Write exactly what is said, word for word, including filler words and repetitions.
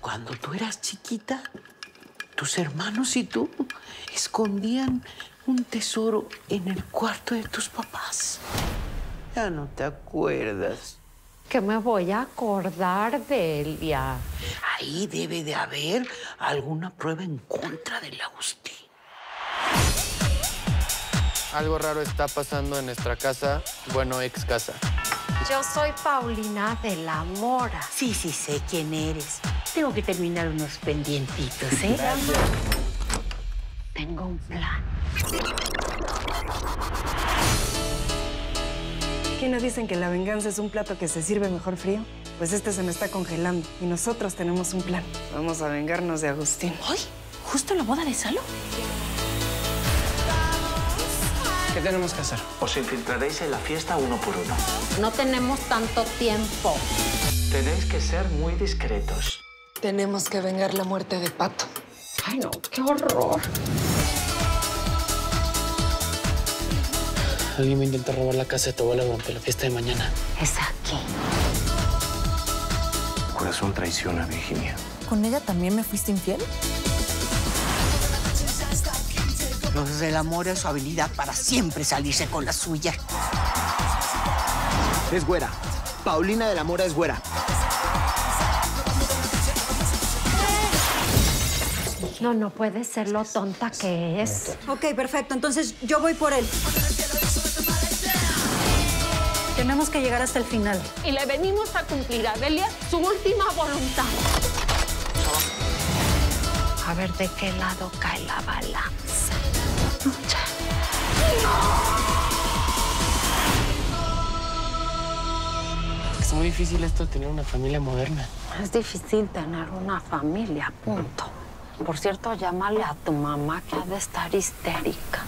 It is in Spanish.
Cuando tú eras chiquita, tus hermanos y tú escondían un tesoro en el cuarto de tus papás. Ya no te acuerdas. ¿Qué me voy a acordar de Elvia? Ahí debe de haber alguna prueba en contra del Agustín. Algo raro está pasando en nuestra casa, bueno, ex casa. Yo soy Paulina de la Mora. Sí, sí, sé quién eres. Tengo que terminar unos pendientitos, ¿eh? Gracias. Tengo un plan. ¿Qué nos dicen que la venganza es un plato que se sirve mejor frío? Pues este se me está congelando y nosotros tenemos un plan. Vamos a vengarnos de Agustín. ¿Hoy? ¿Justo la boda de Salo? ¿Qué tenemos que hacer? Os infiltraréis en la fiesta uno por uno. No tenemos tanto tiempo. Tenéis que ser muy discretos. Tenemos que vengar la muerte de Pato. Ay, no, qué horror. Alguien me intenta robar la casa de tu abuela durante la fiesta de mañana. Es aquí. El corazón traiciona a Virginia. ¿Con ella también me fuiste infiel? Los del amor es su habilidad para siempre salirse con la suya. Es güera. Paulina de la Mora es güera. No, no puede ser lo tonta que es. Ok, perfecto. Entonces yo voy por él. Tenemos que llegar hasta el final. Y le venimos a cumplir a Delia su última voluntad. A ver de qué lado cae la balanza. Es muy difícil esto de tener una familia moderna. Es difícil tener una familia, punto. Por cierto, llámale a tu mamá que ha de estar histérica.